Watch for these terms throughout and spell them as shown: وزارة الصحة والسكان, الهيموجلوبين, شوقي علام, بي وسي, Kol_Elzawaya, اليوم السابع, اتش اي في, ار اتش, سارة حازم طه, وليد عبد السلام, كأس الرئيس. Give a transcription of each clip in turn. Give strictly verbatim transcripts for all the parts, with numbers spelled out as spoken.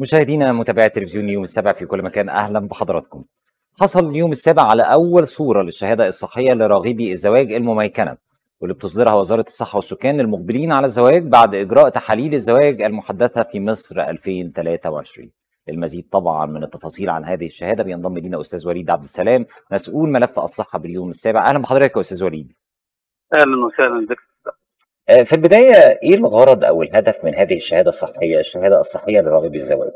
مشاهدينا متابعي تلفزيون اليوم السابع في كل مكان، اهلا بحضراتكم. حصل اليوم السابع على اول صوره للشهاده الصحيه لراغبي الزواج المميكنه، واللي بتصدرها وزاره الصحه والسكان للمقبلين على الزواج بعد اجراء تحاليل الزواج المحدثه في مصر ألفين وثلاثة وعشرين. المزيد طبعا من التفاصيل عن هذه الشهاده بينضم لينا استاذ وليد عبد السلام، مسؤول ملف الصحه باليوم السابع. اهلا بحضرتك يا استاذ وليد. اهلا وسهلا بك. في البداية، إيه الغرض أو الهدف من هذه الشهادة الصحية، الشهادة الصحية لراغبي الزواج؟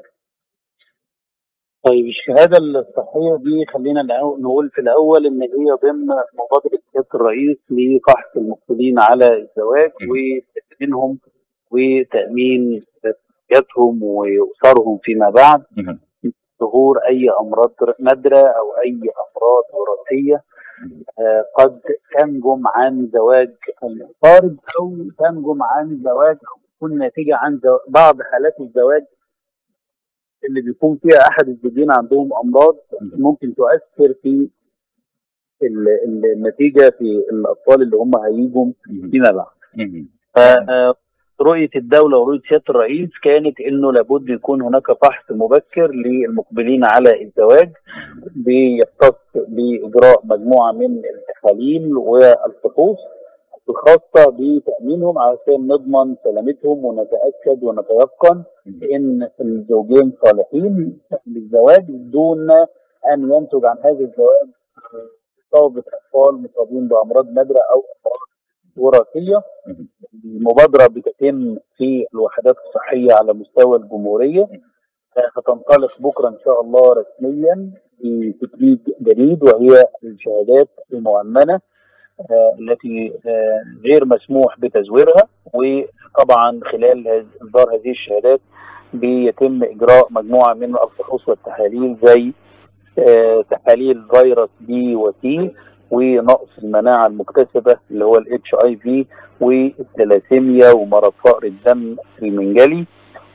طيب، الشهادة الصحية دي خلينا نقول في الأول إن هي ضمن مبادرة كأس الرئيس لفحص المقبلين على الزواج وتأمينهم وتأمين زوجاتهم وأسرهم فيما بعد ظهور أي أمراض نادرة أو أي أمراض وراثية قد تنجم عن زواج المفترض او تنجم عن زواج او تكون ناتجه عن بعض حالات الزواج اللي بيكون فيها احد الزوجين عندهم امراض ممكن تؤثر في النتيجه في الاطفال اللي هم هيجوا فيما بعد. فرؤيه الدوله ورؤيه سياده الرئيس كانت انه لابد يكون هناك فحص مبكر للمقبلين على الزواج بيختص بإجراء مجموعة من التحاليل والفحوص الخاصة بتأمينهم علشان نضمن سلامتهم ونتأكد ونتيقن إن الزوجين صالحين للزواج دون أن ينتج عن هذا الزواج إصابة أطفال مصابين بأمراض نادرة أو أمراض وراثية. المبادرة بتتم في الوحدات الصحية على مستوى الجمهورية، هتنطلق بكرة إن شاء الله رسميا بتدريج جديد، وهي الشهادات المؤمنة آه التي آه غير مسموح بتزويرها. وطبعا خلال إصدار هذه الشهادات بيتم إجراء مجموعة من الفحوص والتحاليل زي آه تحاليل فيروس بي وسي ونقص المناعة المكتسبة اللي هو الاتش اي في والثلاسيميا ومرض فقر الدم المنجلي،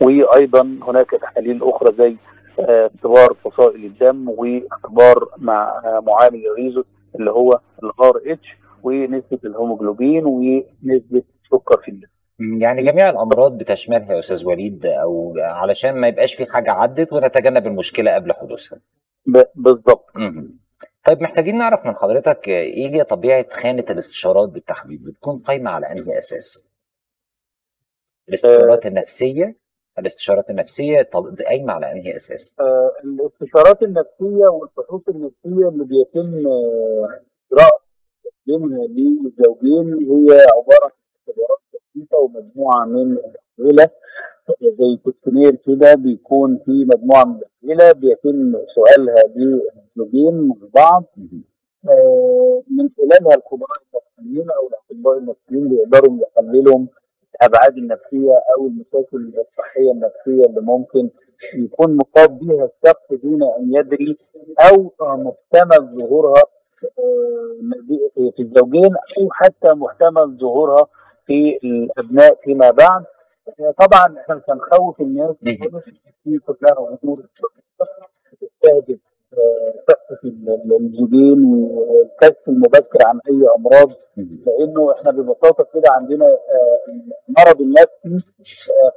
وايضا هناك تحاليل اخرى زي اختبار فصائل الدم واختبار مع معامل الريزوس اللي هو الار اتش ونسبه الهيموجلوبين ونسبه السكر في الدم. يعني جميع الامراض بتشملها يا استاذ وليد، او علشان ما يبقاش في حاجه عدت ونتجنب المشكله قبل حدوثها. بالظبط. طيب، محتاجين نعرف من حضرتك ايه هي طبيعه خانه الاستشارات بالتحديد؟ بتكون قايمه على انهي اساس؟ الاستشارات أه النفسيه الاستشارات النفسية طب قايمة على أنهي أساس؟ آه الاستشارات النفسية والفحوص النفسية اللي بيتم إجراء ضمن للزوجين هي عبارة عن اختبارات بسيطة ومجموعة من الأسئلة زي كوستنير كده، بيكون في مجموعة من الأسئلة بيتم سؤالها للزوجين مع بعض، آه من خلالها الخبراء النفسيين أو الأطباء النفسيين بيقدروا يحللهم الابعاد النفسيه او المشاكل الصحيه النفسيه اللي ممكن يكون مصاب بيها الشخص دون ان يدري او محتمل ظهورها في الزوجين او حتى محتمل ظهورها في الابناء فيما بعد. طبعا احنا مش هنخوف الناس في كلها امور تستهدف صحه الزوجين والكشف المبكر عن اي امراض، لانه احنا ببساطه كده عندنا المرض النفسي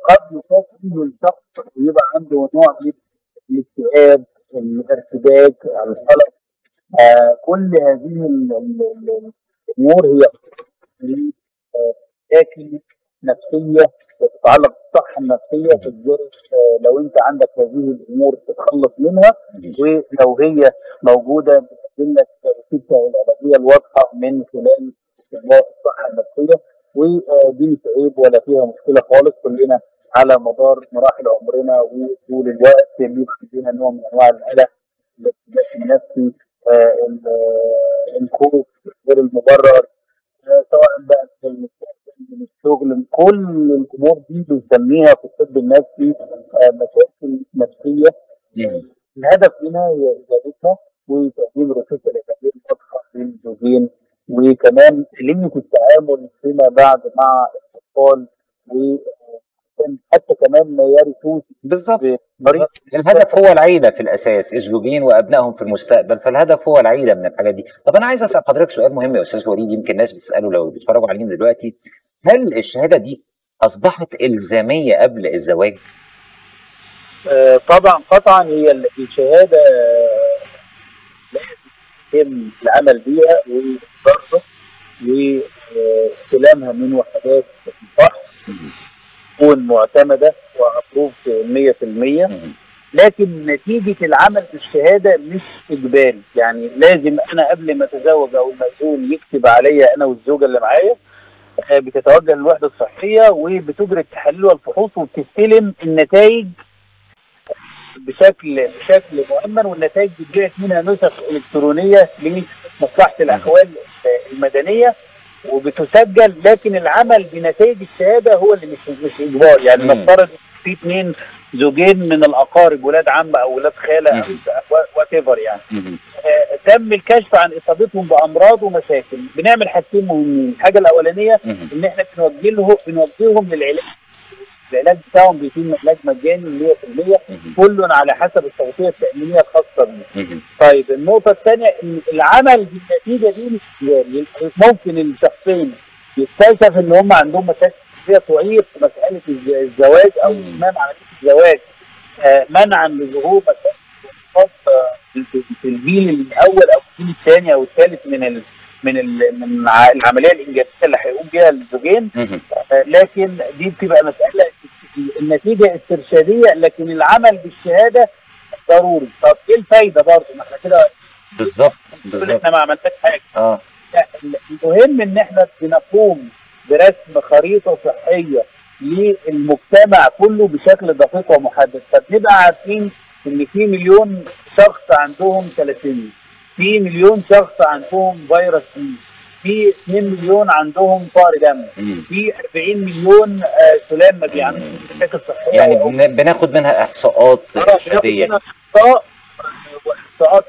قد يصاب فيه الشخص ويبقى عنده نوع من الاكتئاب، الارتباك، القلق، كل هذه الامور هي مشاكل نفسيه وتتعلق بالصحه النفسيه. تقدر لو انت عندك هذه الامور تتخلص منها، ولو هي موجوده بتقدم لك الخطه العلاجيه الواضحه من خلال استشارات الصحه النفسيه، ودي مش عيب ولا فيها مشكله خالص. كلنا على مدار مراحل عمرنا وطول الوقت بيبقى عندنا نوع من انواع القلق، الارتباك النفسي، الخوف غير المبرر، سواء بقى في من الشغل، كل الامور دي بنسميها في الطب النفسي مشاكل نفسيه. الهدف منها هي ازالتها وتقديم رصيد العلاجات واضحه للزوجين، وكمان لينة التعامل فيما بعد مع الاطفال، وحتى كمان ما يرثوش. بالظبط. الهدف هو العيله في الاساس، الزوجين وابنائهم في المستقبل، فالهدف هو العيله من الحاجات دي. طب انا عايز اسال حضرتك سؤال مهم يا استاذ وليد، يمكن الناس بتساله لو بيتفرجوا علينا دلوقتي. هل الشهادة دي أصبحت إلزامية قبل الزواج؟ طبعا قطعا هي الشهاده لازم يتم العمل بيها وبرضه واستلامها من وحدات البحث تكون معتمده ومفروض مية في المية. لكن نتيجه العمل بالشهاده مش اجباري، يعني لازم انا قبل ما اتزوج او المسؤول يكتب عليا انا والزوجه اللي معايا، بتتوجه للوحده الصحيه وبتجري التحاليل والفحوص وبتستلم النتائج بشكل بشكل مؤمن، والنتائج بتبعت منها نسخ الكترونيه لمصلحه الاحوال المدنيه وبتسجل. لكن العمل بنتائج الشهاده هو اللي مش مش اجباري، يعني نفترض في اثنين زوجين من الاقارب ولاد عم او ولاد خاله او وات ايفر، يعني آه تم الكشف عن اصابتهم بامراض ومشاكل، بنعمل حاجتين مهمين. الحاجه الاولانيه ان احنا بنوجههم بنوجههم للعلاج، العلاج بتاعهم بيتم علاج مجاني مية في المية كله على حسب التغطيه التامينيه الخاصه بيه. طيب النقطه الثانيه ان العمل بالنتيجه دي مش اجباري، ممكن الشخصين يكتشف ان هم عندهم مشاكل طويل في مساله الزواج او امام عمليه الزواج آه منعا لظهور مساله في الجيل الاول او الجيل الثاني او الثالث من ال من ال من العمليه الانجابيه اللي هيقوم بها الزوجين. آه لكن دي بتبقى مساله النتيجه استرشاديه، لكن العمل بالشهاده ضروري. طب ايه الفايده برضه؟ ما احنا كده بالظبط بالظبط احنا ما عملناش حاجه. اه المهم ان احنا بنقوم برسم خريطه صحيه للمجتمع كله بشكل دقيق ومحدد، فبنبقى عارفين ان في مليون شخص عندهم ثلاسيميا، في مليون شخص عندهم فيروس سي، في اتنين مليون عندهم فقر دم، في أربعين مليون سلام ما بيعملش مشاكل صحيه. يعني بناخد منها احصاءات شهريه، احصاء واحصاءات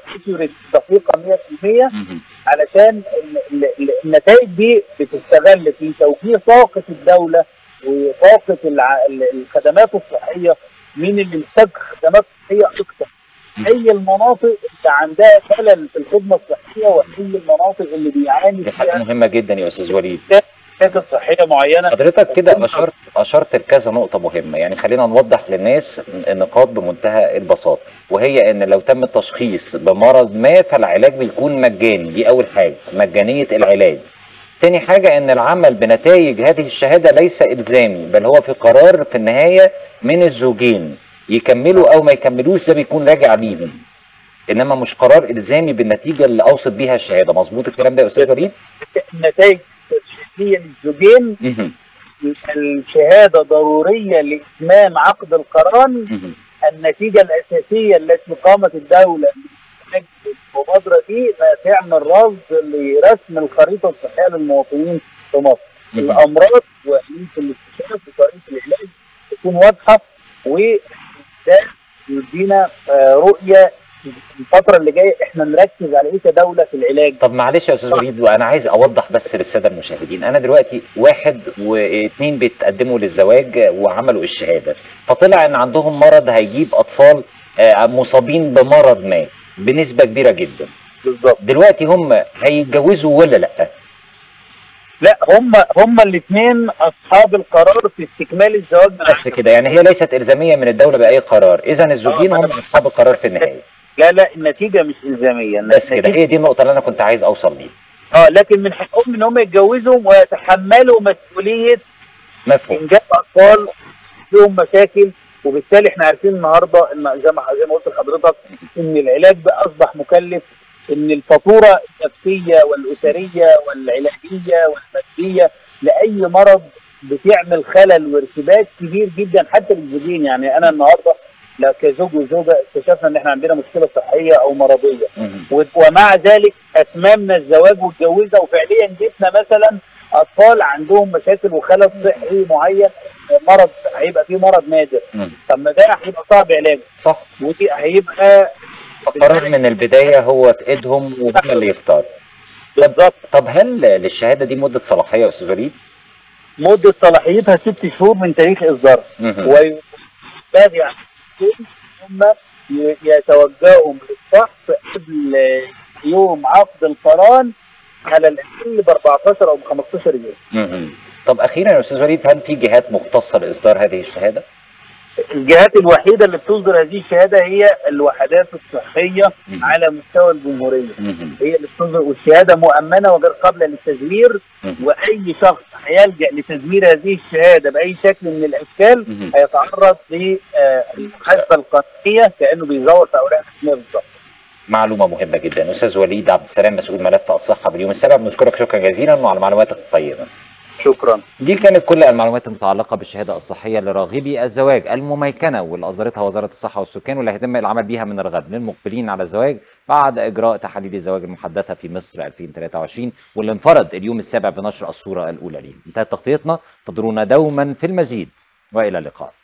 دقيقه مية في المية علشان النتائج دي بتستغل في توجيه طاقه الدوله وطاقه الخدمات الصحيه من اللي محتاج خدمات صحيه اكثر. اي المناطق اللي عندها خلل في الخدمه الصحيه واي المناطق اللي بيعاني فيها. دي حاجه مهمه جدا يا استاذ وليد. مشاكل صحيه معينه. حضرتك كده اشرت اشرت لكذا نقطه مهمه، يعني خلينا نوضح للناس النقاط بمنتهى البساطه، وهي ان لو تم التشخيص بمرض ما فالعلاج بيكون مجاني، دي اول حاجه، مجانيه العلاج. تاني حاجه ان العمل بنتائج هذه الشهاده ليس الزامي، بل هو في قرار في النهايه من الزوجين، يكملوا او ما يكملوش ده بيكون راجع ليهم، انما مش قرار الزامي بالنتيجه اللي اوصت بيها الشهاده. مظبوط الكلام ده يا استاذ وليد؟ النتائج هي للزوجين، الشهاده ضروريه لاتمام عقد القران. النتيجه الاساسيه التي قامت الدوله باجراء المبادره دي تعمل رصد لرسم الخريطه الصحيه للمواطنين في مصر. الامراض واهميه الاكتشاف وطريقه العلاج تكون واضحه، وده يدينا رؤيه الفترة اللي جاية احنا نركز على ايه كدولة في العلاج. طب معلش يا استاذ وليد، وانا عايز اوضح بس للسادة المشاهدين، انا دلوقتي واحد واثنين بيتقدموا للزواج وعملوا الشهادة، فطلع ان عندهم مرض هيجيب اطفال مصابين بمرض ما بنسبة كبيرة جدا. بالظبط. دلوقتي هم هيتجوزوا ولا لا؟ لا، هم هم الاثنين اصحاب القرار في استكمال الزواج. بس كده، يعني هي ليست الزامية من الدولة بأي قرار، إذا الزوجين هم اصحاب القرار في النهاية. لا لا، النتيجة مش إلزامية. بس كده، هي دي النقطة اللي أنا كنت عايز أوصل ليها. أه لكن من حقهم إن هم يتجوزوا ويتحملوا مسؤولية مفهوم إنجاب أطفال فيهم مشاكل، وبالتالي إحنا عارفين النهاردة إن زي ما زي ما قلت لحضرتك إن العلاج بقى أصبح مكلف، إن الفاتورة النفسية والأسرية والعلاجية والمادية لأي مرض بتعمل خلل وارتباك كبير جدا حتى للزوجين. يعني أنا النهاردة لا كزوج وزوجه اكتشفنا ان احنا عندنا مشكله صحيه او مرضيه، ومع ذلك اتممنا الزواج والجوزنا وفعليا جبنا مثلا اطفال عندهم مشاكل وخلل صحي معين، مرض هيبقى فيه مرض نادر. طب ما ده هيبقى صعب علاجه. صح. ودي هيبقى القرار من البدايه هو في ايدهم وهم اللي يختاروا. بالظبط. طب هل للشهاده دي مده صلاحيه يا استاذ وليد؟ مده صلاحيتها ست شهور من تاريخ اصدارها. ويبقى يعني ثم يتوجهوا للفحص قبل يوم عقد القران على الاقل ب أربعتاشر او ب خمستاشر يوم. طب اخيرا يا استاذ وليد، هل في جهات مختصه لاصدار هذه الشهاده؟ الجهات الوحيده اللي بتصدر هذه الشهاده هي الوحدات الصحيه على مستوى الجمهوريه، هي اللي بتصدر، والشهاده مؤمنه وغير قابله للتزوير، واي شخص هيلجا لتزوير هذه الشهاده باي شكل من الاشكال هيتعرض للمحاسبه القانونيه كانه بيزور في اوراق رسميه بالظبط. معلومه مهمه جدا. استاذ وليد عبد السلام مسؤول ملف الصحه باليوم السابع، بنشكرك شكرا جزيلا وعلى معلوماتك الطيبه. شكرا. دي كانت كل المعلومات المتعلقه بالشهاده الصحيه لراغبي الزواج المميكنه واللي اصدرتها وزاره الصحه والسكان، واللي هيتم العمل بيها من الغد للمقبلين على الزواج بعد اجراء تحاليل الزواج المحدثه في مصر ألفين وثلاثة وعشرين، واللي انفرد اليوم السابع بنشر الصوره الاولى ليه. انتهت تغطيتنا، انتظرونا دوما في المزيد والى اللقاء.